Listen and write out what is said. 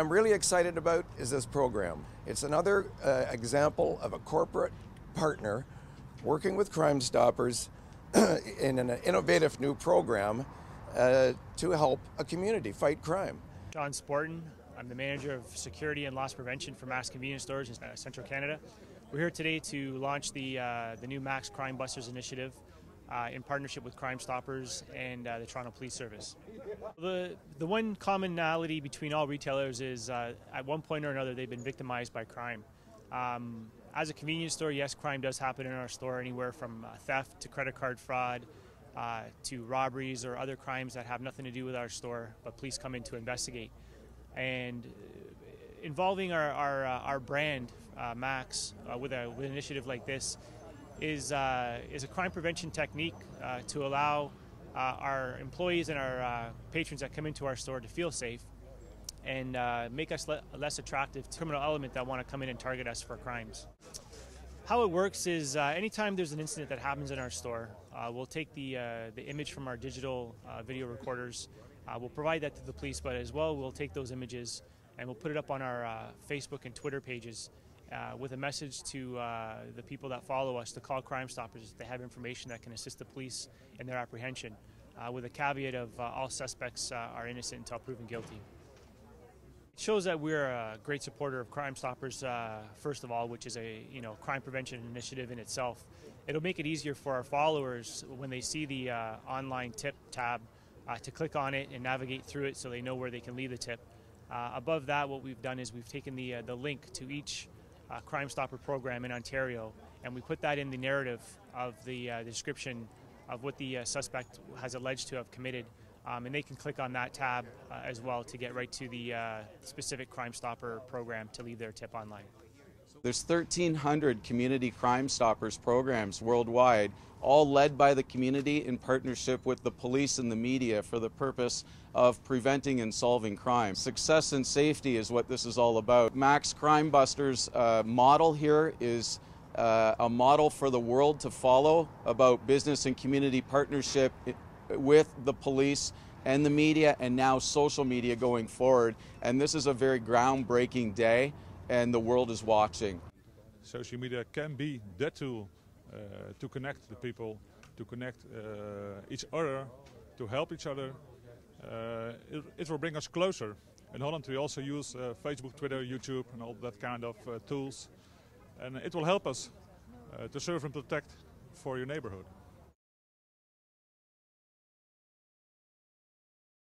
I'm really excited about is this program. It's another example of a corporate partner working with Crime Stoppers in an innovative new program to help a community fight crime. Sean Sportun, I'm the manager of security and loss prevention for Mac's Convenience Stores in Central Canada. We're here today to launch the new Mac's Crime Busters initiative in partnership with Crime Stoppers and the Toronto Police Service. The one commonality between all retailers is at one point or another they've been victimized by crime. As a convenience store, yes, crime does happen in our store, anywhere from theft to credit card fraud to robberies or other crimes that have nothing to do with our store, but police come in to investigate. And involving our brand, Mac's, with an initiative like this is a crime prevention technique to allow our employees and our patrons that come into our store to feel safe and make us less attractive to criminal element that want to come in and target us for crimes. How it works is anytime there's an incident that happens in our store, we'll take the image from our digital video recorders. We'll provide that to the police, but as well we'll take those images and we'll put it up on our Facebook and Twitter pages with a message to the people that follow us to call Crime Stoppers if they have information that can assist the police in their apprehension, with a caveat of all suspects are innocent until proven guilty. It shows that we're a great supporter of Crime Stoppers, first of all, which is a crime prevention initiative in itself. It'll make it easier for our followers when they see the online tip tab to click on it and navigate through it so they know where they can leave the tip. Above that, what we've done is we've taken the link to each Crime Stopper program in Ontario, and we put that in the narrative of the description of what the suspect has alleged to have committed, and they can click on that tab as well to get right to the specific Crime Stopper program to leave their tip online. There's 1,300 community Crime Stoppers programs worldwide, all led by the community in partnership with the police and the media for the purpose of preventing and solving crime. Success and safety is what this is all about. Mac's Crime Busters model here is a model for the world to follow about business and community partnership with the police and the media and now social media going forward. And this is a very groundbreaking day. And the world is watching. Social media can be that tool to connect the people, to connect each other, to help each other. It will bring us closer. In Holland we also use Facebook, Twitter, YouTube and all that kind of tools. And it will help us to serve and protect for your neighborhood.